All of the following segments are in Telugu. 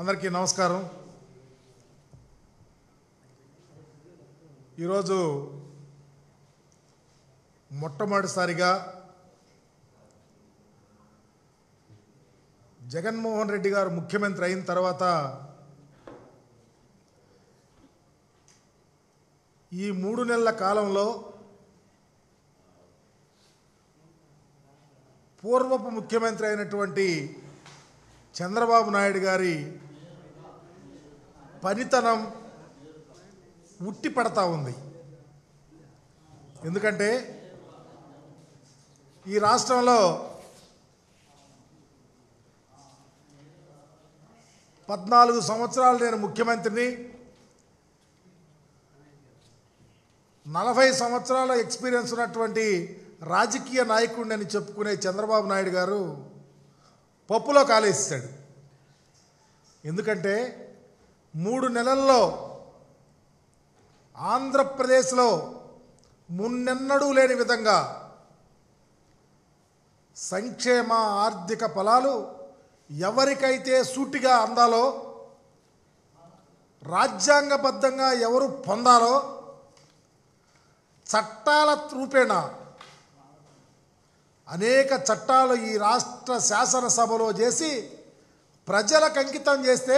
అందరికీ నమస్కారం. ఈరోజు మొట్టమొదటిసారిగా జగన్మోహన్ రెడ్డి గారు ముఖ్యమంత్రి అయిన తర్వాత ఈ 3 నెలల కాలంలో పూర్వపు ముఖ్యమంత్రి అయినటువంటి చంద్రబాబు నాయుడు గారి పనితనం ఉట్టి పడతా ఉంది. ఎందుకంటే ఈ రాష్ట్రంలో 14 సంవత్సరాలు నేను ముఖ్యమంత్రిని, 40 సంవత్సరాల ఎక్స్పీరియన్స్ ఉన్నటువంటి రాజకీయ నాయకుడిని అని చెప్పుకునే చంద్రబాబు నాయుడు గారు పప్పులో కాలేస్తాడు. ఎందుకంటే 3 నెలల్లో ఆంధ్రప్రదేశ్లో మున్నెన్నడూ లేని విధంగా సంక్షేమ ఆర్థిక ఫలాలు ఎవరికైతే సూటిగా అందాలో, రాజ్యాంగబద్ధంగా ఎవరు పొందాలో, చట్టాల రూపేణా అనేక చట్టాలు ఈ రాష్ట్ర శాసనసభలో చేసి ప్రజలకు అంకితం చేస్తే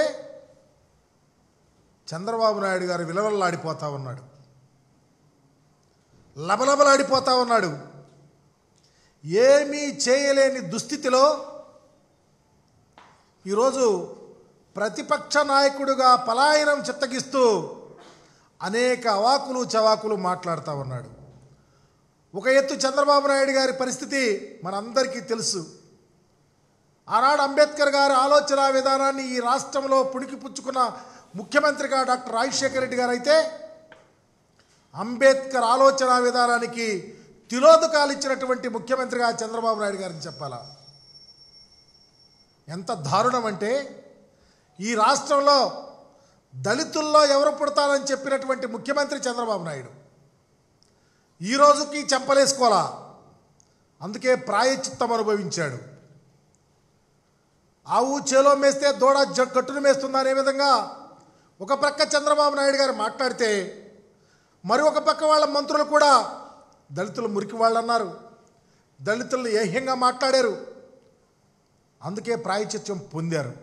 చంద్రబాబు నాయుడు గారు విలవల్లాడిపోతూ ఉన్నాడు, లబలబలాడిపోతూ ఉన్నాడు. ఏమీ చేయలేని దుస్థితిలో ఈరోజు ప్రతిపక్ష నాయకుడిగా పలాయనం చిత్తగిస్తూ అనేక అవాకులు చవాకులు మాట్లాడుతూ ఉన్నాడు. ఒక ఎత్తు చంద్రబాబు నాయుడు గారి పరిస్థితి మనందరికీ తెలుసు. ఆనాడు అంబేద్కర్ గారి ఆలోచన విధానాన్ని ఈ రాష్ట్రంలో పుణికిపుచ్చుకున్న ముఖ్యమంత్రిగా డాక్టర్ రాజశేఖర రెడ్డి గారు అయితే అంబేద్కర్ ఆలోచన విధానానికి తిలోదకాలు ఇచ్చినటువంటి ముఖ్యమంత్రిగా చంద్రబాబు నాయుడు గారిని చెప్పాలా? ఎంత దారుణం అంటే, ఈ రాష్ట్రంలో దళితుల్లో ఎవరు పుడతారని చెప్పినటువంటి ముఖ్యమంత్రి చంద్రబాబు నాయుడు ఈ రోజుకి చెంపలేసుకోవాలా? అందుకే ప్రాయచిత్తం అనుభవించాడు. ఆవు చేలో మేస్తే దూడ గట్టును మేస్తుంది అనే విధంగా ఒక పక్క చంద్రబాబు నాయుడు గారు మాట్లాడితే, మరి ఒక పక్క వాళ్ళ మంత్రులు కూడా దళితులు మురికి వాళ్ళు అన్నారు, దళితులను ఏహ్యంగా మాట్లాడారు. అందుకే ప్రాయచిత్యం పొందారు.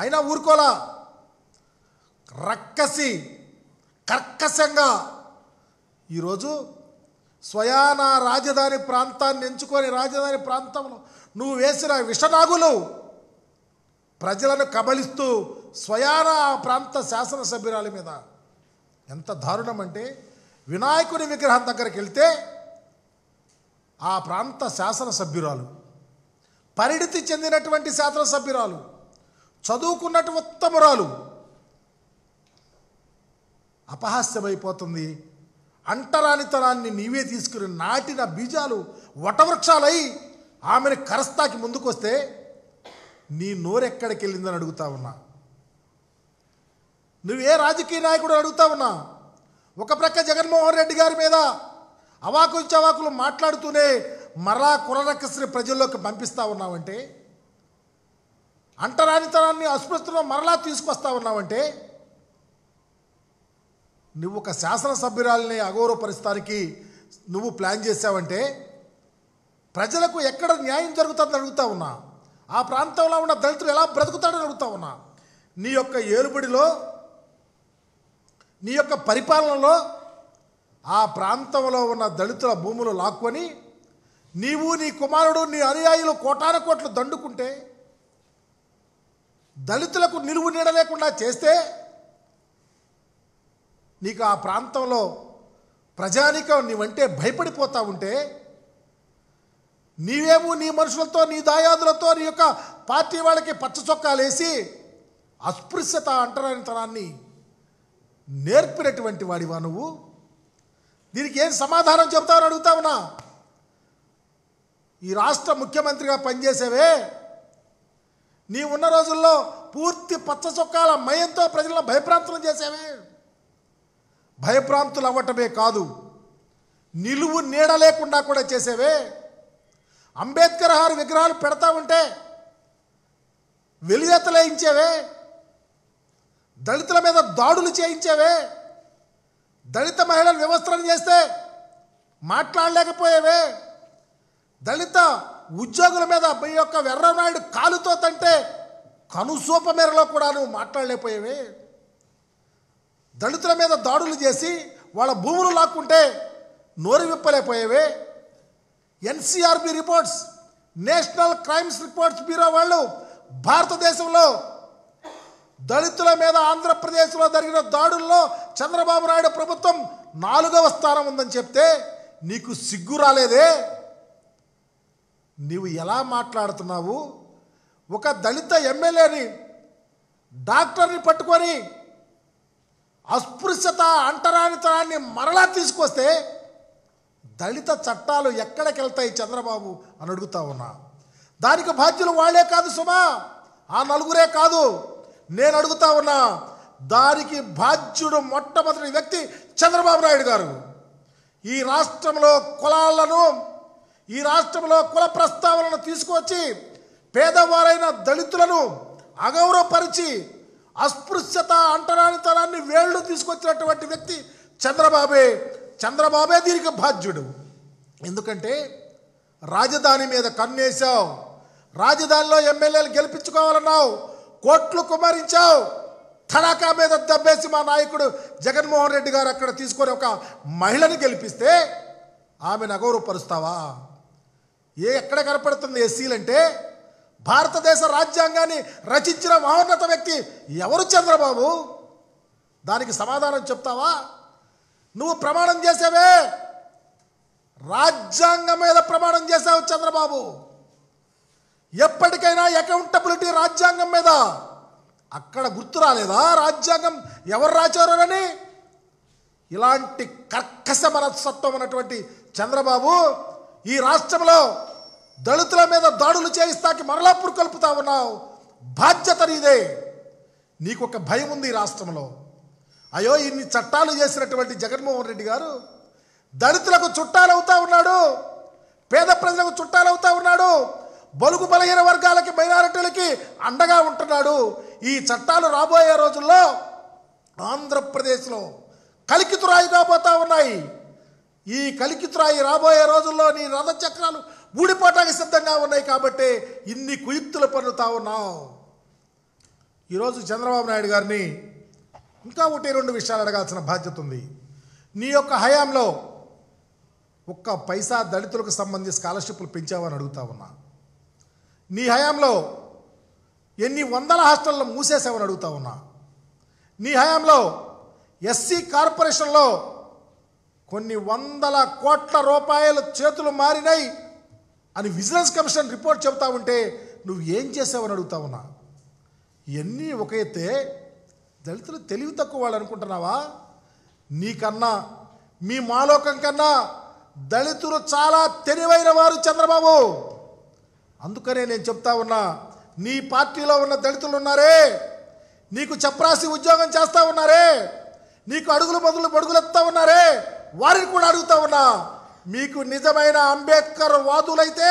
అయినా ఊరుకోలా, రక్కసి కర్కశంగా ఈరోజు స్వయానా రాజధాని ప్రాంతాన్ని ఎంచుకొని రాజధాని ప్రాంతంలో నువ్వు వేసిన విషనాగులు ప్రజలను కబలిస్తూ స్వయానా ప్రాంత శాసనసభ్యురాల మీద ఎంత దారుణం అంటే, వినాయకుని విగ్రహం దగ్గరికి వెళ్తే ఆ ప్రాంత శాసనసభ్యురాలు, పరిణితి చెందినటువంటి శాసనసభ్యురాలు, చదువుకున్నట్టు ఉత్తమురాలు అపహాస్యమైపోతుంది. అంటరానితనాన్ని నీవే తీసుకుని నాటిన బీజాలు వటవృక్షాలై ఆమెను కరస్తాకి ముందుకొస్తే నీ నోరెక్కడికి వెళ్ళిందని అడుగుతా ఉన్నా. నువ్వే రాజకీయ నాయకుడు అడుగుతా ఉన్నా. ఒక ప్రక్క జగన్మోహన్ రెడ్డి గారి మీద అవాకులు చవాకులు మాట్లాడుతూనే మరలా కులరకస్ని ప్రజల్లోకి పంపిస్తూ ఉన్నావంటే, అంటరానితనాన్ని అస్పృశ్యతను మరలా తీసుకొస్తా ఉన్నావంటే, నువ్వు ఒక శాసనసభ్యురాలని అగౌరవపరిస్తానికి నువ్వు ప్లాన్ చేసావంటే ప్రజలకు ఎక్కడ న్యాయం జరుగుతుందని అడుగుతా ఉన్నా. ఆ ప్రాంతంలో ఉన్న దళితులు ఎలా బ్రతుకుతాడని అడుగుతా ఉన్నా. నీ యొక్క ఏలుబడిలో, నీ యొక్క పరిపాలనలో ఆ ప్రాంతంలో ఉన్న దళితుల భూములు లాక్కొని నీవు, నీ కుమారుడు, నీ అనుయాయులు కోటాను కోట్లు దండుకుంటే, దళితులకు నిలువు నీడ లేకుండా చేస్తే నీకు ఆ ప్రాంతంలో ప్రజానీకం నీవంటే భయపడిపోతూ ఉంటే, నీవేమో నీ మనుషులతో, నీ దాయాదులతో, నీ యొక్క పార్టీ వాళ్ళకి పచ్చ చొక్కాలు వేసి అస్పృశ్యత అంటరానితనాన్ని నేర్పినటువంటి వాడివా నువ్వు? దీనికి ఏం సమాధానం చెబుతావని అడుగుతావునా? ఈ రాష్ట్ర ముఖ్యమంత్రిగా పనిచేసేవే, నీ ఉన్న రోజుల్లో పూర్తి పచ్చ చొక్కాల మయంతో ప్రజలను భయప్రాంతులు చేసేవే. భయభ్రాంతులు అవ్వటమే కాదు, నిలువు నీడ లేకుండా కూడా చేసేవే. అంబేద్కర్ గారి విగ్రహాలు పెడతా ఉంటే వెలివేతలేయించేవే, దళితుల మీద దాడులు చేయించేవే, దళిత మహిళలు వివస్త్రం చేస్తే మాట్లాడలేకపోయేవే, దళిత ఉద్యోగుల మీద మీ యొక్క వెర్రనాయుడు కాలుతో తంటే కనుసూప మేరలో కూడా నువ్వు మాట్లాడలేకపోయేవే, దళితుల మీద దాడులు చేసి వాళ్ళ భూములు లాక్కుంటే నోరు విప్పలేకపోయేవే. NCRB reports, national crimes reports bureau వాళ్ళు భారతదేశంలో దళితుల మీద ఆంధ్రప్రదేశ్లో జరిగిన దాడుల్లో చంద్రబాబు నాయుడు ప్రభుత్వం 4వ స్థానం ఉందని చెప్తే నీకు సిగ్గు రాలేదే? నీవు ఎలా మాట్లాడుతున్నావు? ఒక దళిత ఎమ్మెల్యేని, డాక్టర్ని పట్టుకొని అస్పృశ్యత, అంటరానితనాన్ని మరలా తీసుకొస్తే దళిత చట్టాలు ఎక్కడికి వెళ్తాయి చంద్రబాబు అని అడుగుతా ఉన్నా. దానికి బాధ్యులు వాళ్లే కాదు సుమా, ఆ నలుగురే కాదు. నేను అడుగుతా ఉన్నా, దానికి బాధ్యుడు మొట్టమొదటి వ్యక్తి చంద్రబాబు నాయుడు గారు. ఈ రాష్ట్రంలో కులాలను, ఈ రాష్ట్రంలో కుల ప్రస్తావనను తీసుకొచ్చి పేదవారైన దళితులను అగౌరవపరిచి అస్పృశ్యత, అంటరానితనాన్ని వేళ్ళు తీసుకొచ్చినటువంటి వ్యక్తి చంద్రబాబే. చంద్రబాబే దీనికి బాధ్యుడు. ఎందుకంటే రాజధాని మీద కన్నేశావు, రాజధానిలో ఎమ్మెల్యేలు గెలిపించుకోవాలన్నావు, కోట్లు కుమరించావు, తడాకా మీద దెబ్బేసి మా నాయకుడు జగన్మోహన్ రెడ్డి గారు అక్కడ తీసుకొని ఒక మహిళని గెలిపిస్తే ఆమెను అగౌరవపరుస్తావా? ఎక్కడ కనపడుతుంది ఎస్సీలంటే? భారతదేశ రాజ్యాంగాన్ని రచించిన మహోన్నత వ్యక్తి ఎవరు చంద్రబాబు? దానికి సమాధానం చెప్తావా? నువ్వు ప్రమాణం చేసావే, రాజ్యాంగం మీద ప్రమాణం చేసావు చంద్రబాబు. ఎప్పటికైనా అకౌంటబిలిటీ రాజ్యాంగం మీద. అక్కడ గుర్తు రాలేదా రాజ్యాంగం ఎవరు రాచారోనని? ఇలాంటి కర్కశ మనస్తత్వం ఉన్నటువంటి చంద్రబాబు ఈ రాష్ట్రంలో దళితుల మీద దాడులు చేయిస్తాకి మరలా పురుకొల్పుతా ఉన్నావు. బాధ్యత నీదే. నీకు ఒక భయం ఉంది ఈ రాష్ట్రంలో. అయ్యో, ఇన్ని చట్టాలు చేసినటువంటి జగన్మోహన్ రెడ్డి గారు దళితులకు చుట్టాలవుతా ఉన్నాడు, పేద ప్రజలకు చుట్టాలవుతా ఉన్నాడు, బలుగు బలహీన వర్గాలకి, మైనారిటీలకి అండగా ఉంటున్నాడు. ఈ చట్టాలు రాబోయే రోజుల్లో ఆంధ్రప్రదేశ్లో కలికితురాయి కాబోతా ఉన్నాయి. ఈ కలికితురాయి రాబోయే రోజుల్లో నీ రథచక్రాలు ఊడిపోటానికి సిద్ధంగా ఉన్నాయి. కాబట్టి ఇన్ని కుయుక్తులు పన్నుతా ఉన్నావు. ఈరోజు చంద్రబాబు నాయుడు గారిని ఇంకా 1-2 విషయాలు అడగాల్సిన బాధ్యత ఉంది. నీ యొక్క హయాంలో ఒక్క పైసా దళితులకు సంబంధించి స్కాలర్షిప్లు పెంచావని అడుగుతా ఉన్నా. నీ హయాంలో ఎన్ని వందల హాస్టళ్ళు మూసేసావని అడుగుతా ఉన్నా. నీ హయాంలో ఎస్సీ కార్పొరేషన్లో కొన్ని వందల కోట్ల రూపాయలు చేతులు మారినాయి అని విజిలెన్స్ కమిషన్ రిపోర్ట్ చెబుతా ఉంటే నువ్వు ఏం చేసావని అడుగుతా ఉన్నా. ఇవన్నీ ఒక ఎత్తే దళితులు తెలివి తక్కువ వాళ్ళు అనుకుంటున్నావా? నీకన్నా, మీ మాలోకం కన్నా దళితులు చాలా తెలివైన వారు చంద్రబాబు. అందుకనే నేను చెప్తా ఉన్నా, నీ పార్టీలో ఉన్న దళితులు ఉన్నారే, నీకు చపరాసి ఉద్యోగం చేస్తూ ఉన్నారే, నీకు అడుగులు బదులు బడుగులెత్తా ఉన్నారే, వారిని కూడా అడుగుతా ఉన్నా, మీకు నిజమైన అంబేద్కర్ వాదులైతే,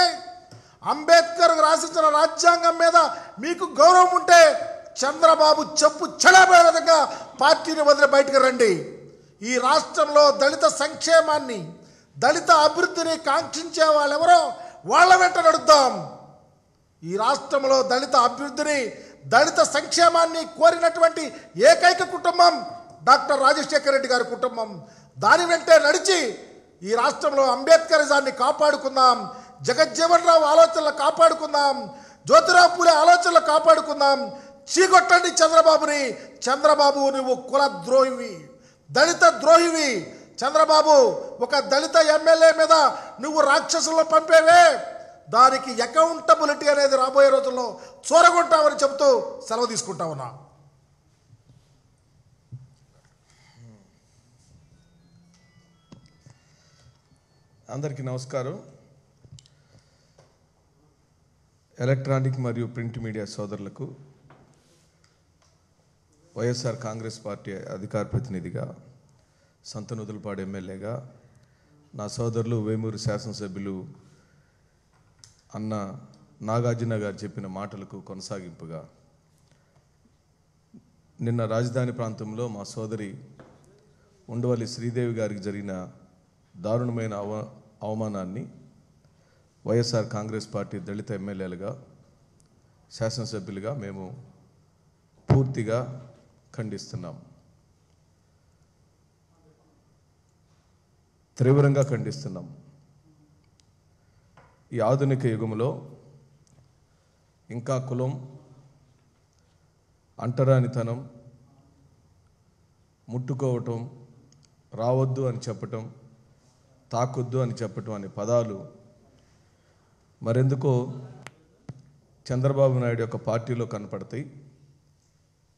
అంబేద్కర్ రాసించిన రాజ్యాంగం మీద మీకు గౌరవం ఉంటే చంద్రబాబు చెప్పు చెడబడే విధంగా పార్టీని వదిలి బయటకు రండి. ఈ రాష్ట్రంలో దళిత సంక్షేమాన్ని, దళిత అభివృద్ధిని కాంక్షించే వాళ్ళెవరో వాళ్ళ వెంట నడుద్దాం. ఈ రాష్ట్రంలో దళిత అభివృద్ధిని, దళిత సంక్షేమాన్ని కోరినటువంటి ఏకైక కుటుంబం డాక్టర్ రాజశేఖర రెడ్డి గారి కుటుంబం. దాని వెంటే నడిచి ఈ రాష్ట్రంలో అంబేద్కరిజాన్ని కాపాడుకుందాం, జగజ్జీవన్ రావు ఆలోచనలు కాపాడుకుందాం, జ్యోతిరావు పూలే ఆలోచనలు కాపాడుకుందాం. చీకొట్టండి చంద్రబాబుని. చంద్రబాబు, నువ్వు కుల ద్రోహివి, దళిత ద్రోహివి. చంద్రబాబు, ఒక దళిత ఎమ్మెల్యే మీద నువ్వు రాక్షసుల్లో పంపేవే. దానికి అకౌంటబిలిటీ అనేది రాబోయే రోజుల్లో చూరగొంటామని చెబుతూ సెలవు తీసుకుంటా ఉన్నా. అందరికీ నమస్కారం. ఎలక్ట్రానిక్ మరియు ప్రింట్ మీడియా సోదరులకు వైఎస్ఆర్ కాంగ్రెస్ పార్టీ అధికార ప్రతినిధిగా, సంతనూతులపాడు ఎమ్మెల్యేగా, నా సోదరులు వేమూరు శాసనసభ్యులు అన్న నాగార్జున గారు చెప్పిన మాటలకు కొనసాగింపుగా నిన్న రాజధాని ప్రాంతంలో మా సోదరి ఉండవల్లి శ్రీదేవి గారికి జరిగిన దారుణమైన అవమానాన్ని వైఎస్ఆర్ కాంగ్రెస్ పార్టీ దళిత ఎమ్మెల్యేలుగా శాసనసభ్యులుగా మేము పూర్తిగా ఖండిస్తున్నాం, తీవ్రంగా ఖండిస్తున్నాం. ఈ ఆధునిక యుగంలో ఇంకా కులం, అంటరానితనం, ముట్టుకోవటం, రావద్దు అని చెప్పటం, తాకొద్దు అని చెప్పటం అనే పదాలు మరెందుకో చంద్రబాబు నాయుడు యొక్క పార్టీలో కనపడతాయి.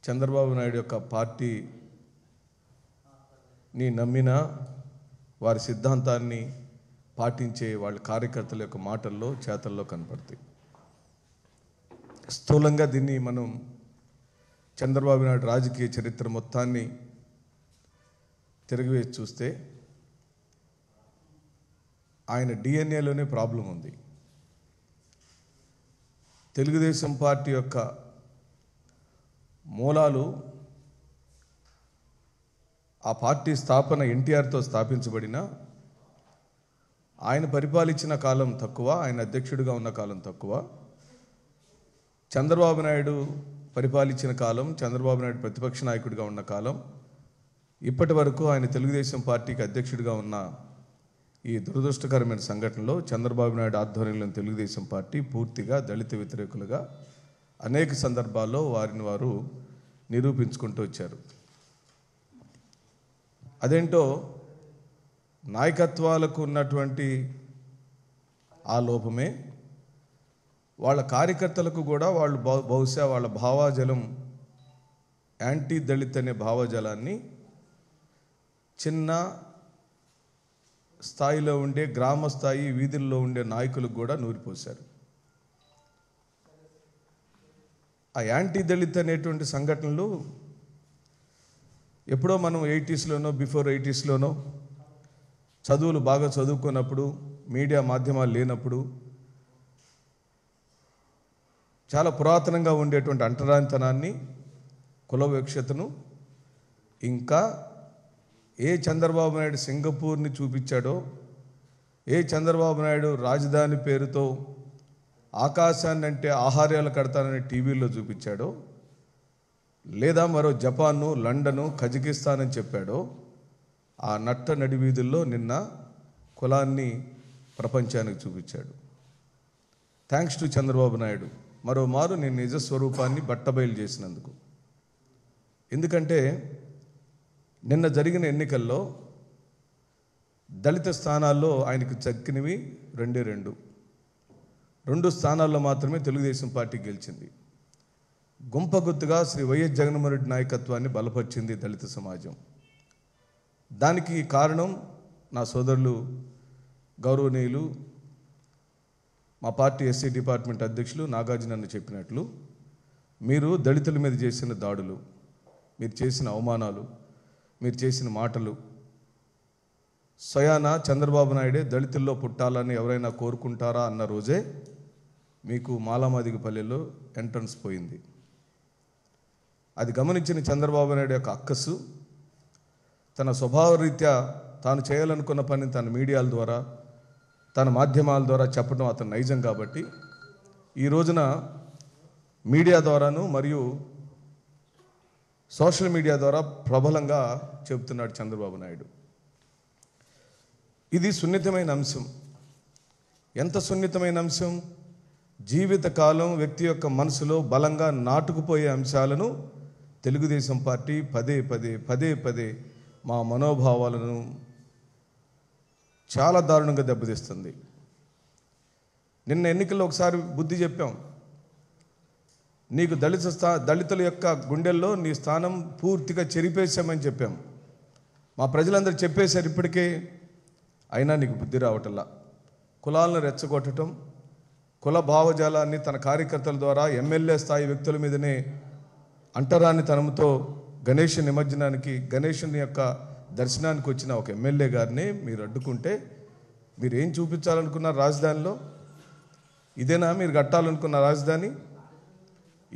చంద్రబాబు నాయుడు యొక్క పార్టీని నమ్మిన వారి సిద్ధాంతాన్ని పాటించే వాళ్ళ కార్యకర్తల యొక్క మాటల్లో, చేతల్లో కనపడతాయి. స్థూలంగా దీన్ని మనం చంద్రబాబు నాయుడు రాజకీయ చరిత్ర మొత్తాన్ని తిరిగివేసి చూస్తే ఆయన డిఎన్ఏలోనే ప్రాబ్లం ఉంది. తెలుగుదేశం పార్టీ యొక్క మూలాలు, ఆ పార్టీ స్థాపన ఎన్టీఆర్తో స్థాపించబడిన, ఆయన పరిపాలించిన కాలం తక్కువ, ఆయన అధ్యక్షుడిగా ఉన్న కాలం తక్కువ, చంద్రబాబు నాయుడు పరిపాలించిన కాలం, చంద్రబాబు నాయుడు ప్రతిపక్ష నాయకుడిగా ఉన్న కాలం, ఇప్పటి వరకు ఆయన తెలుగుదేశం పార్టీకి అధ్యక్షుడిగా ఉన్న ఈ దురదృష్టకరమైన సంఘటనలో చంద్రబాబు నాయుడు ఆధ్వర్యంలోని తెలుగుదేశం పార్టీ పూర్తిగా దళిత వ్యతిరేకులుగా అనేక సందర్భాల్లో వారిని వారు నిరూపించుకుంటూ వచ్చారు. అదేంటో నాయకత్వాలకు ఉన్నటువంటి ఆ లోపమే వాళ్ళ కార్యకర్తలకు కూడా. వాళ్ళు బహుశా వాళ్ళ భావాజలం, యాంటీ దళిత్ అనే భావజాలాన్ని చిన్న స్థాయిలో ఉండే గ్రామ స్థాయి వీధుల్లో ఉండే నాయకులకు కూడా నూరిపోశారు. ఆ యాంటీ దళిత్ అనేటువంటి సంఘటనలు ఎప్పుడో మనం 80s లోనో బిఫోర్ 80s లోనో చదువులు బాగా చదువుకున్నప్పుడు, మీడియా మాధ్యమాలు లేనప్పుడు, చాలా పురాతనంగా ఉండేటువంటి అంటరానితనాన్ని, కులవివక్షతను ఇంకా ఏ చంద్రబాబు నాయుడు సింగపూర్ని చూపించాడో, ఏ చంద్రబాబు నాయుడు రాజధాని పేరుతో ఆకాశాన్ని అంటే ఆహార్యాలు కడతానని టీవీలో చూపించాడో, లేదా మరో జపాను, లండను, కజకిస్తాన్ అని చెప్పాడో, ఆ నట్ట నడివీధుల్లో నిన్న కులాన్ని ప్రపంచానికి చూపించాడు. థ్యాంక్స్ టు చంద్రబాబు నాయుడు మరోమారు నేను నిజస్వరూపాన్ని బట్టబయలు చేసినందుకు. ఎందుకంటే నిన్న జరిగిన ఎన్నికల్లో దళిత స్థానాల్లో ఆయనకు చక్కినవి రెండు స్థానాల్లో మాత్రమే తెలుగుదేశం పార్టీ గెలిచింది. గుంపగుత్తుగా శ్రీ వైఎస్ జగన్మోహన్ రెడ్డి నాయకత్వాన్ని బలపరిచింది దళిత సమాజం. దానికి కారణం నా సోదరులు గౌరవనీయులు మా పార్టీ ఎస్సీ డిపార్ట్మెంట్ అధ్యక్షులు నాగార్జున అన్న చెప్పినట్లు, మీరు దళితుల మీద చేసిన దాడులు, మీరు చేసిన అవమానాలు, మీరు చేసిన మాటలు, స్వయాన చంద్రబాబు నాయుడే దళితుల్లో పుట్టాలని ఎవరైనా కోరుకుంటారా అన్న రోజే మీకు మాలామాదిగపల్లెలో ఎంట్రన్స్ పోయింది. అది గమనించిన చంద్రబాబు నాయుడు యొక్క అక్కసు, తన స్వభావరీత్యా తాను చేయాలనుకున్న పనిని తన మీడియాల ద్వారా, తన మాధ్యమాల ద్వారా చెప్పడం అతను నైజం కాబట్టి, ఈ రోజున మీడియా ద్వారాను మరియు సోషల్ మీడియా ద్వారా ప్రబలంగా చెబుతున్నాడు చంద్రబాబు నాయుడు. ఇది సున్నితమైన అంశం. ఎంత సున్నితమైన అంశం! జీవితకాలం వ్యక్తి యొక్క మనసులో బలంగా నాటుకుపోయే అంశాలను తెలుగుదేశం పార్టీ పదే పదే మా మనోభావాలను చాలా దారుణంగా దెబ్బతీస్తుంది. నిన్న ఎన్నికల్లో ఒకసారి బుద్ధి చెప్పాం, నీకు దళితుల యొక్క గుండెల్లో నీ స్థానం పూర్తిగా చెరిపేశామని చెప్పాం. మా ప్రజలందరూ చెప్పేశారు ఇప్పటికే, అయినా నీకు బుద్ధి రావటల్లా. కులాలను రెచ్చగొట్టడం, కుల భావజాలాన్ని తన కార్యకర్తల ద్వారా ఎమ్మెల్యే స్థాయి వ్యక్తుల మీదనే అంటరాని తనంతో గణేష్ నిమజ్జనానికి, గణేషుని యొక్క దర్శనానికి వచ్చిన ఒక ఎమ్మెల్యే గారిని మీరు అడ్డుకుంటే మీరు ఏం చూపించాలనుకున్నారు? రాజధానిలో ఇదేనా మీరు కట్టాలనుకున్న రాజధాని?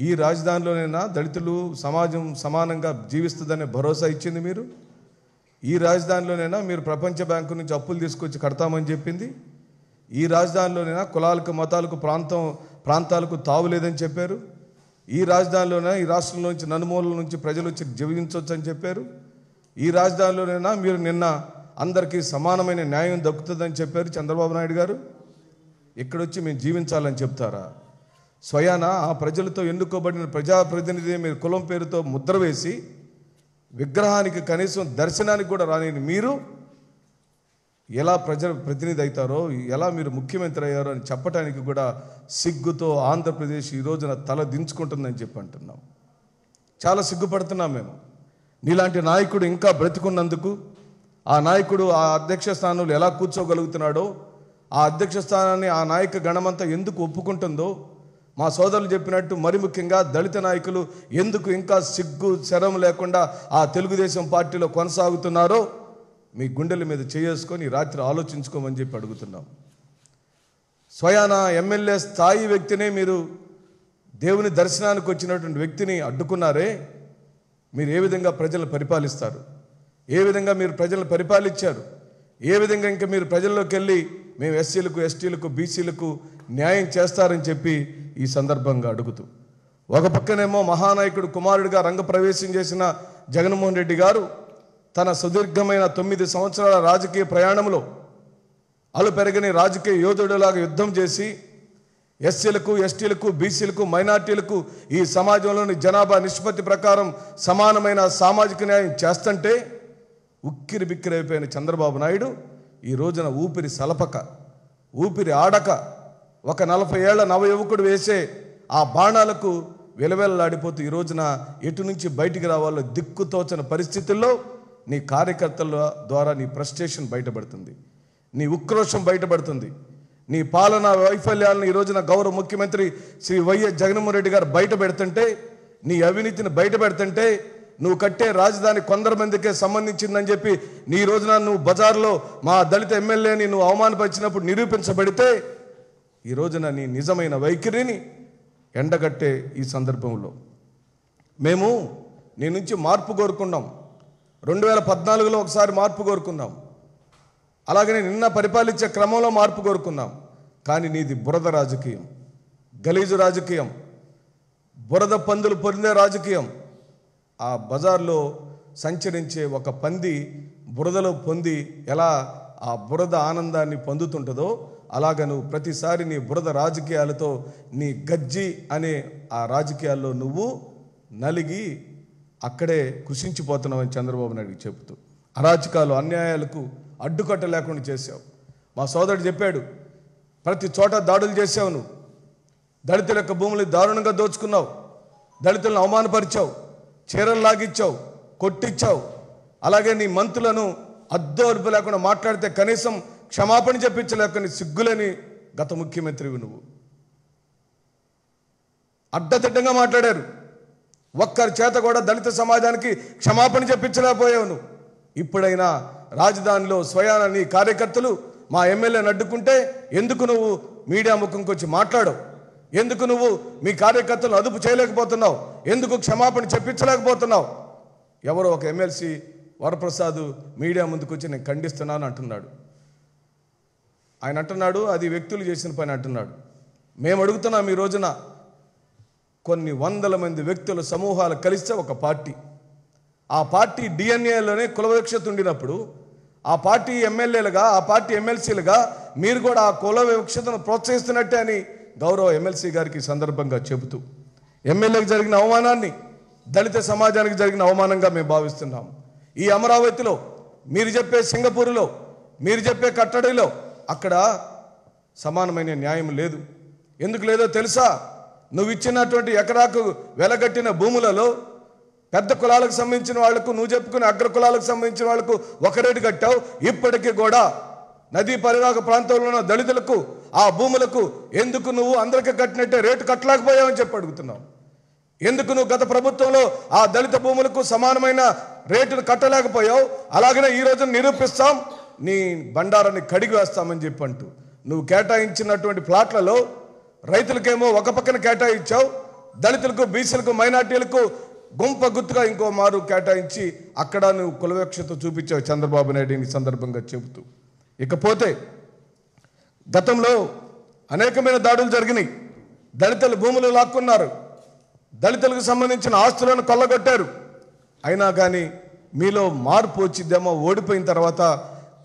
ఈ రాజధానిలోనైనా దళితులు సమాజం సమానంగా జీవిస్తుందనే భరోసా ఇచ్చింది మీరు. ఈ రాజధానిలోనైనా మీరు ప్రపంచ బ్యాంకు నుంచి అప్పులు తీసుకొచ్చి కడతామని చెప్పింది. ఈ రాజధానిలోనైనా కులాలకు మతాలకు ప్రాంతాలకు తావులేదని చెప్పారు. ఈ రాజధానిలోనే ఈ రాష్ట్రంలో నుంచి నలుమూలల నుంచి ప్రజలు వచ్చి జీవించవచ్చు అని చెప్పారు. ఈ రాజధానిలోనైనా మీరు నిన్న అందరికీ సమానమైన న్యాయం దక్కుతుందని చెప్పారు చంద్రబాబు నాయుడు గారు. ఇక్కడొచ్చి మేము జీవించాలని చెప్తారా? స్వయాన ఆ ప్రజలతో ఎన్నుకోబడిన ప్రజాప్రతినిధి మీరు కులం పేరుతో ముద్ర వేసి విగ్రహానికి కనీసం దర్శనానికి కూడా రాని మీరు ఎలా ప్రజాప్రతినిధి అవుతారో, ఎలా మీరు ముఖ్యమంత్రి అయ్యారో అని చెప్పడానికి కూడా సిగ్గుతో ఆంధ్రప్రదేశ్ ఈ రోజున తల దించుకుంటుందని చెప్పి అంటున్నాం. చాలా సిగ్గుపడుతున్నాం మేము. నీలాంటి నాయకుడు ఇంకా బ్రతికున్నందుకు, ఆ నాయకుడు ఆ అధ్యక్ష స్థానంలో ఎలా కూర్చోగలుగుతున్నాడో, ఆ అధ్యక్ష స్థానాన్ని ఆ నాయక గణమంతా ఎందుకు ఒప్పుకుంటుందో, మా సోదరులు చెప్పినట్టు మరి ముఖ్యంగా దళిత నాయకులు ఎందుకు ఇంకా సిగ్గు శరం లేకుండా ఆ తెలుగుదేశం పార్టీలో కొనసాగుతున్నారో మీ గుండెల మీద చేసుకొని రాత్రి ఆలోచించుకోమని చెప్పి అడుగుతున్నాం. స్వయాన ఎమ్మెల్యే స్థాయి వ్యక్తినే మీరు, దేవుని దర్శనానికి వచ్చినటువంటి వ్యక్తిని అడ్డుకున్నారే, మీరు ఏ విధంగా ప్రజలను పరిపాలిస్తారు? ఏ విధంగా మీరు ప్రజలను పరిపాలించారు? ఏ విధంగా ఇంకా మీరు ప్రజల్లోకి వెళ్ళి మేము ఎస్సీలకు ఎస్టీలకు బీసీలకు న్యాయం చేస్తారని చెప్పి ఈ సందర్భంగా అడుగుతూ, ఒక పక్కనేమో మహానాయకుడు కుమారుడిగా రంగప్రవేశం చేసిన జగన్మోహన్ రెడ్డి గారు తన సుదీర్ఘమైన 9 సంవత్సరాల రాజకీయ ప్రయాణంలో అలుపెరగని రాజకీయ యోధుడిలాగా యుద్ధం చేసి ఎస్సీలకు ఎస్టీలకు బీసీలకు మైనార్టీలకు ఈ సమాజంలోని జనాభా నిష్పత్తి ప్రకారం సమానమైన సామాజిక న్యాయం చేస్తుంటే ఉక్కిరి బిక్కిరైపోయిన చంద్రబాబు నాయుడు ఈ రోజున ఊపిరి సలపక ఊపిరి ఆడక ఒక 40 ఏళ్ల నవయువకుడు వేసే ఆ బాణాలకు వెలవెల్లాడిపోతూ ఈ రోజున ఎటు నుంచి బయటికి రావాలో దిక్కుతోచని పరిస్థితుల్లో నీ కార్యకర్తల ద్వారా నీ ఫ్రస్ట్రేషన్ బయటపడుతుంది, నీ ఉక్రోషం బయటపడుతుంది, నీ పాలనా వైఫల్యాలను ఈ రోజున గౌరవ ముఖ్యమంత్రి శ్రీ వైఎస్ జగన్మోహన్ రెడ్డి గారు బయట పెడుతుంటే, నీ అవినీతిని బయట పెడుతుంటే, నువ్వు కట్టే రాజధాని కొందరు మందికే సంబంధించిందని చెప్పి నీ రోజున నువ్వు బజార్లో మా దళిత ఎమ్మెల్యేని నువ్వు అవమానపరిచినప్పుడు నిరూపించబడితే ఈ రోజున నీ నిజమైన వైఖరిని ఎండగట్టే ఈ సందర్భంలో మేము నీ నుంచి మార్పు కోరుకున్నాం. 2014లో ఒకసారి మార్పు కోరుకున్నాం, అలాగనే నిన్న పరిపాలించే క్రమంలో మార్పు కోరుకున్నాం. కానీ నీది బురద రాజకీయం, గలీజు రాజకీయం, బురద పందులు పొందే రాజకీయం. ఆ బజార్లో సంచరించే ఒక పంది బురదలో పొంది ఎలా ఆ బురద ఆనందాన్ని పొందుతుంటుందో అలాగ నువ్వు ప్రతిసారి నీ బురద రాజకీయాలతో నీ గజ్జి అనే ఆ రాజకీయాల్లో నువ్వు నలిగి అక్కడే కుషించిపోతున్నామని చంద్రబాబు నాయుడు చెబుతూ అరాచకాలు అన్యాయాలకు అడ్డుకట్ట లేకుండా చేసావు. మా సోదరుడు చెప్పాడు, ప్రతి చోట దాడులు చేసావు, నువ్వు దళితుల యొక్క భూములు దారుణంగా దోచుకున్నావు, దళితులను అవమానపరిచావు, చీరలు లాగిచ్చావు, కొట్టించావు. అలాగే నీ మంత్రులను అద్దు అదుపు లేకుండా మాట్లాడితే కనీసం క్షమాపణ చెప్పించలేకని సిగ్గులేని గత ముఖ్యమంత్రివి నువ్వు. అడ్డదిడ్డంగా మాట్లాడారు, ఒక్కరి చేత కూడా దళిత సమాజానికి క్షమాపణ చెప్పించలేకపోయావు నువ్వు. ఇప్పుడైనా రాజధానిలో స్వయాన నీ కార్యకర్తలు మా ఎమ్మెల్యేని అడ్డుకుంటే ఎందుకు నువ్వు మీడియా ముఖంకి వచ్చి మాట్లాడవు? ఎందుకు నువ్వు మీ కార్యకర్తలు అదుపు చేయలేకపోతున్నావు? ఎందుకు క్షమాపణ చెప్పించలేకపోతున్నావు? ఎవరో ఒక ఎమ్మెల్సీ వరప్రసాద్ మీడియా ముందుకు వచ్చి నేను ఖండిస్తున్నాను అంటున్నాడు. ఆయన అంటున్నాడు అది వ్యక్తులు చేసిన పని అంటున్నాడు. మేము అడుగుతున్నాం, ఈ రోజున కొన్ని 100 మంది వ్యక్తుల సమూహాలు కలిస్తే ఒక పార్టీ, ఆ పార్టీ డిఎన్ఏలోనే కులవివక్షత ఉండినప్పుడు ఆ పార్టీ ఎమ్మెల్యేలుగా ఆ పార్టీ ఎమ్మెల్సీలుగా మీరు కూడా ఆ కుల వివక్షతను ప్రోత్సహిస్తున్నట్టే అని గౌరవ ఎమ్మెల్సీ గారికి సందర్భంగా చెబుతూ ఎమ్మెల్యేకి జరిగిన అవమానాన్ని దళిత సమాజానికి జరిగిన అవమానంగా మేము భావిస్తున్నాము. ఈ అమరావతిలో మీరు చెప్పే సింగపూర్లో మీరు చెప్పే కట్టడిలో అక్కడ సమానమైన న్యాయం లేదు. ఎందుకు లేదో తెలుసా? నువ్వు ఇచ్చినటువంటి ఎకరాకు వెలగట్టిన భూములలో పెద్ద కులాలకు సంబంధించిన వాళ్లకు, నువ్వు చెప్పుకునే అగ్ర కులాలకు సంబంధించిన వాళ్లకు ఒక రేటు కట్టావు. ఇప్పటికీ కూడా నదీ పరివాహక ప్రాంతంలో ఉన్న దళితులకు ఆ భూములకు ఎందుకు నువ్వు అందరికీ కట్టినట్టే రేటు కట్టలేకపోయావు అని చెప్పి అడుగుతున్నావు. ఎందుకు నువ్వు గత ప్రభుత్వంలో ఆ దళిత భూములకు సమానమైన రేటును కట్టలేకపోయావు? అలాగనే ఈ రోజు నిరూపిస్తాం, నీ బండారాన్ని కడిగి వేస్తామని చెప్పి అంటూ నువ్వు కేటాయించినటువంటి ప్లాట్లలో రైతులకేమో ఒక పక్కన కేటాయించావు, దళితులకు బీసీలకు మైనారిటీలకు గుంప గుత్తుగా ఇంకో మారు కేటాయించి అక్కడ నువ్వు కులవివక్షత చూపించావు చంద్రబాబు నాయుడు ఈ సందర్భంగా చెబుతూ. ఇకపోతే గతంలో అనేకమైన దాడులు జరిగినాయి, దళితుల భూములు లాక్కున్నారు, దళితులకు సంబంధించిన ఆస్తులను కొల్లగొట్టారు. అయినా కానీ మీలో మార్పు వచ్చిద్దేమో, ఓడిపోయిన తర్వాత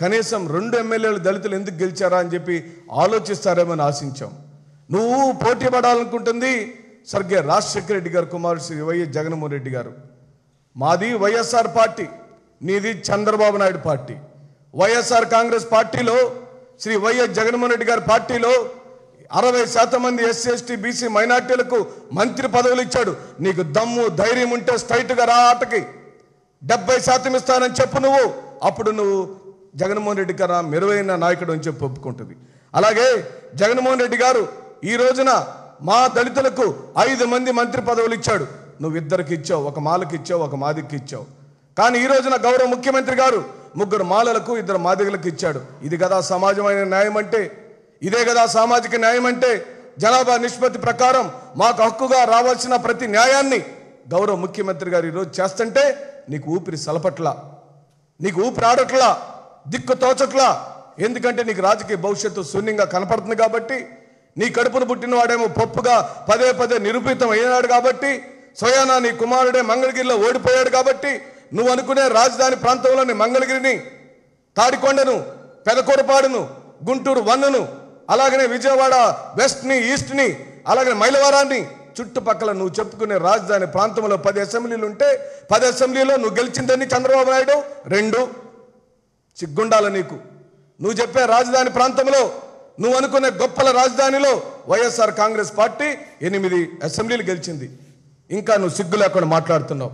కనీసం 2 ఎమ్మెల్యేలు దళితులు ఎందుకు గెలిచారా అని చెప్పి ఆలోచిస్తారేమో అని ఆశించాం. నువ్వు పోటీ పడాలనుకుంటుంది స్వర్గీయ రాజశేఖర రెడ్డి గారు కుమారుడు శ్రీ వైఎస్ జగన్మోహన్ రెడ్డి గారు. మాది వైఎస్ఆర్ పార్టీ, నీది చంద్రబాబు నాయుడు పార్టీ. వైఎస్ఆర్ కాంగ్రెస్ పార్టీలో శ్రీ వైఎస్ జగన్మోహన్ రెడ్డి గారి పార్టీలో 60% మంది ఎస్సీ ఎస్టీ బీసీ మైనార్టీలకు మంత్రి పదవులు ఇచ్చాడు. నీకు దమ్ము ధైర్యం ఉంటే స్ట్రైట్గా రా ఆటకి. 70% ఇస్తానని చెప్పు నువ్వు, అప్పుడు నువ్వు జగన్మోహన్ రెడ్డి గారు మెరువైన నాయకుడు అని చెప్పి ఒప్పుకుంటుంది. అలాగే జగన్మోహన్ రెడ్డి గారు ఈ రోజున మా దళితులకు 5 మంది మంత్రి పదవులు ఇచ్చాడు. నువ్వు 2కి ఇచ్చావు, 1 మాలకు ఇచ్చావు, 1 మాదికి ఇచ్చావు. కానీ ఈ రోజున గౌరవ ముఖ్యమంత్రి గారు 3 మాలలకు 2 మాదిగలకు ఇచ్చాడు. ఇది కదా సమాజమైన న్యాయం అంటే, ఇదే కదా సామాజిక న్యాయం అంటే. జనాభా నిష్పత్తి ప్రకారం మాకు హక్కుగా రావాల్సిన ప్రతి న్యాయాన్ని గౌరవ ముఖ్యమంత్రి గారు ఈరోజు చేస్తుంటే నీకు ఊపిరి సలపట్లా, నీకు ఊపిరి ఆడట్లా, దిక్కు తోచట్లా. ఎందుకంటే నీకు రాజకీయ భవిష్యత్తు శూన్యంగా కనపడుతుంది కాబట్టి, నీ కడుపును పుట్టిన వాడేమో పప్పుగా పదే నిరూపితం అయినాడు కాబట్టి, స్వయానా నీ కుమారుడే మంగళగిరిలో ఓడిపోయాడు కాబట్టి, నువ్వు అనుకునే రాజధాని ప్రాంతంలోని మంగళగిరిని, తాడికొండను, పెదకూరపాడును, గుంటూరు 1ను, అలాగనే విజయవాడ వెస్ట్ని, ఈస్ట్ని, అలాగే మైలవరాన్ని, చుట్టుపక్కల నువ్వు చెప్పుకునే రాజధాని ప్రాంతంలో 10 అసెంబ్లీలు ఉంటే 10 అసెంబ్లీలో నువ్వు గెలిచిందని చంద్రబాబు నాయుడు 2. సిగ్గుండాల నీకు. నువ్వు చెప్పే రాజధాని ప్రాంతంలో, నువ్వు అనుకునే గొప్పల రాజధానిలో వైఎస్ఆర్ కాంగ్రెస్ పార్టీ 8 అసెంబ్లీలు గెలిచింది. ఇంకా నువ్వు సిగ్గు లేకుండా మాట్లాడుతున్నావు.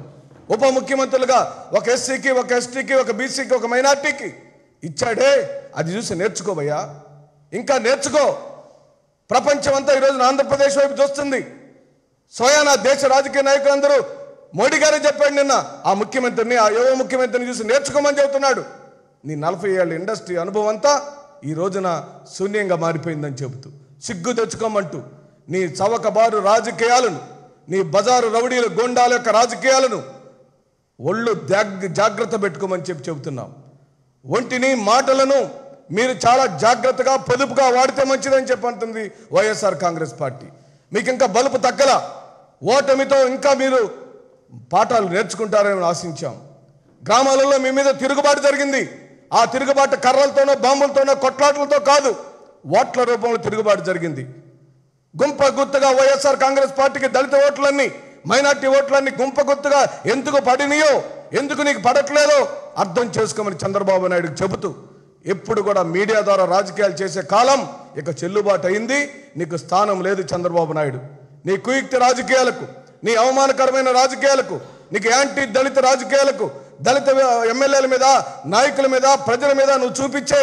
ఉప ముఖ్యమంత్రులుగా 1 ఎస్సీకి, 1 ఎస్టీకి, 1 బీసీకి, 1 మైనార్టీకి ఇచ్చాడే, అది చూసి నేర్చుకోవయ్యా, ఇంకా నేర్చుకో. ప్రపంచమంతా ఈరోజు ఆంధ్రప్రదేశ్ వైపు చూస్తుంది. స్వయానా దేశ రాజకీయ నాయకులందరూ మోడీ గారే చెప్పాడు నిన్న, ఆ ముఖ్యమంత్రిని, ఆ యువ ముఖ్యమంత్రిని చూసి నేర్చుకోమని చెబుతున్నాడు. నీ 40 ఏళ్ళ ఇండస్ట్రీ అనుభవం అంతా ఈ రోజున శూన్యంగా మారిపోయిందని చెబుతూ, సిగ్గు తెచ్చుకోమంటూ నీ చవకబారు రాజకీయాలను, నీ బజారు రౌడీల గోండాల యొక్క రాజకీయాలను ఒళ్ళు జాగ్రత్త పెట్టుకోమని చెప్పి చెబుతున్నాం. ఒంటిని, మాటలను మీరు చాలా జాగ్రత్తగా పొదుపుగా వాడితే మంచిదని చెప్పంటుంది వైఎస్ఆర్ కాంగ్రెస్ పార్టీ. మీకు ఇంకా బలుపు తగ్గల, ఓటమితో ఇంకా మీరు పాఠాలు నేర్చుకుంటారని ఆశించాం. గ్రామాలలో మీ మీద తిరుగుబాటు జరిగింది. ఆ తిరుగుబాటు కర్రలతోనో, బాంబులతోనో, కొట్లాటలతో కాదు, ఓట్ల రూపంలో తిరుగుబాటు జరిగింది. గుంప గుర్తుగా వైఎస్ఆర్ కాంగ్రెస్ పార్టీకి దళిత ఓట్లన్నీ, మైనార్టీ ఓట్లన్నీ గుంప గుర్తుగా ఎందుకు పడినయో, ఎందుకు నీకు పడట్లేదో అర్థం చేసుకోమని చంద్రబాబు నాయుడుకి చెబుతూ, ఎప్పుడు కూడా మీడియా ద్వారా రాజకీయాలు చేసే కాలం ఇక చెల్లుబాటు అయింది. నీకు స్థానం లేదు చంద్రబాబు నాయుడు. నీ కుయుక్తి రాజకీయాలకు, నీ అవమానకరమైన రాజకీయాలకు, నీకు యాంటీ దళిత రాజకీయాలకు, దళిత ఎమ్మెల్యేల మీద, నాయకుల మీద, ప్రజల మీద నువ్వు చూపించే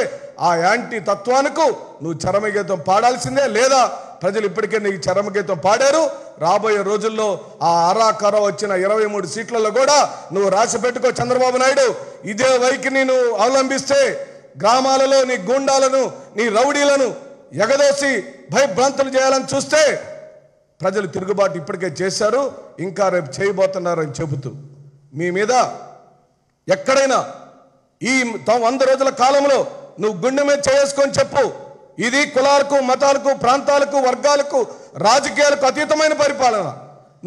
ఆ యాంటీ తత్వానికి నువ్వు చరమగీతం పాడాల్సిందే. లేదా ప్రజలు ఇప్పటికే నీకు చరమగీతం పాడారు. రాబోయే రోజుల్లో ఆ అరాకర వచ్చిన 23 సీట్లలో కూడా నువ్వు రాసి పెట్టుకో చంద్రబాబు నాయుడు. ఇదే వైఖరిని నువ్వు అవలంబిస్తే గ్రామాలలో నీ గూండాలను, నీ రౌడీలను ఎగదోసి భయభ్రాంతులు చేయాలని చూస్తే ప్రజలు తిరుగుబాటు ఇప్పటికే చేశారు, ఇంకా రేపు చేయబోతున్నారని చెబుతూ, మీ మీద ఎక్కడైనా ఈ 100 రోజుల కాలంలో నువ్వు గుండె మీద చేసుకొని చెప్పు, ఇది కులాలకు, మతాలకు, ప్రాంతాలకు, వర్గాలకు, రాజకీయాలకు అతీతమైన పరిపాలన.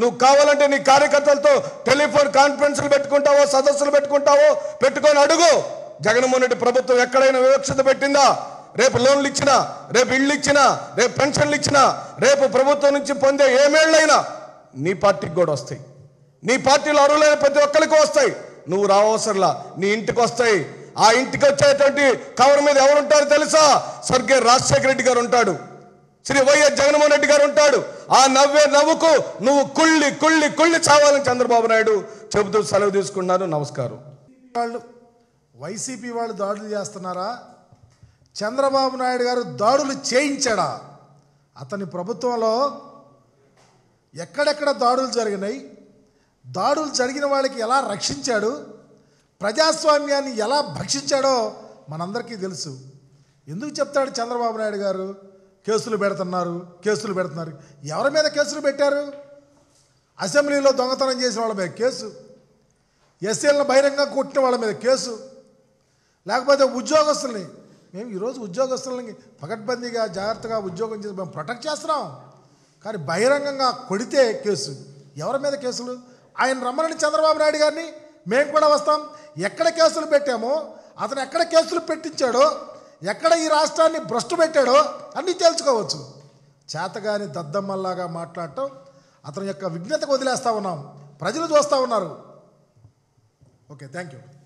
నువ్వు కావాలంటే నీ కార్యకర్తలతో టెలిఫోన్ కాన్ఫరెన్స్లు పెట్టుకుంటావో, సదస్సులు పెట్టుకుంటావో, పెట్టుకొని అడుగు, జగన్మోహన్ రెడ్డి ప్రభుత్వం ఎక్కడైనా వివక్షత పెట్టిందా? రేపు లోన్లు ఇచ్చినా, రేపు ఇళ్ళు ఇచ్చినా, రేపు పెన్షన్లు ఇచ్చినా, రేపు ప్రభుత్వం నుంచి పొందే ఏ మేళ్ళైనా నీ పార్టీకి కూడా వస్తాయి. నీ పార్టీలో అరువులైన ప్రతి ఒక్కరికి వస్తాయి. నువ్వు రావసరలా, నీ ఇంటికి వస్తాయి. ఆ ఇంటికి వచ్చేటువంటి కవర్ మీద ఎవరు ఉంటారో తెలుసా? స్వర్గీయ రాజశేఖర రెడ్డి గారు ఉంటాడు, శ్రీ వైఎస్ జగన్మోహన్ రెడ్డి గారు ఉంటాడు. ఆ నవ్వే నవ్వుకు నువ్వు కుళ్ళి కుళ్ళి కుళ్ళి చావాలని చంద్రబాబు నాయుడు చెబుతూ సెలవు తీసుకున్నాను. నమస్కారం. వాళ్ళు వైసీపీ వాళ్ళు దాడులు చేస్తున్నారా? చంద్రబాబు నాయుడు గారు దాడులు చేయించాడా? అతని ప్రభుత్వంలో ఎక్కడెక్కడ దాడులు జరిగినాయి? దాడులు జరిగిన వాళ్ళకి ఎలా రక్షించాడు? ప్రజాస్వామ్యాన్ని ఎలా భక్షించాడో మనందరికీ తెలుసు. ఎందుకు చెప్తాడు చంద్రబాబు నాయుడు గారు? కేసులు పెడుతున్నారు, కేసులు పెడుతున్నారు. ఎవరి మీద కేసులు పెట్టారు? అసెంబ్లీలో దొంగతనం చేసిన వాళ్ళ మీద కేసు, ఎస్ఎల్ని బహిరంగ కొట్టిన వాళ్ళ మీద కేసు, లేకపోతే ఉద్యోగస్తుల్ని మేము ఈరోజు ఉద్యోగస్తులని పకడ్బందీగా జాగ్రత్తగా ఉద్యోగం చేసి మేము ప్రొటెక్ట్ చేస్తున్నాం, కానీ బహిరంగంగా కొడితే కేసు. ఎవరి మీద కేసులు? ఆయన రమ్మని చంద్రబాబు నాయుడు గారిని మేము కూడా వస్తాం. ఎక్కడ కేసులు పెట్టామో, అతను ఎక్కడ కేసులు పెట్టించాడో, ఎక్కడ ఈ రాష్ట్రాన్ని భ్రష్టు పెట్టాడో అన్నీ తెలుసుకోవచ్చు. చేతగాని దద్దమ్మల్లాగా మాట్లాడటం అతని యొక్క విజ్ఞతకు వదిలేస్తూ ఉన్నాం, ప్రజలు చూస్తూ ఉన్నారు. Okay, thank you.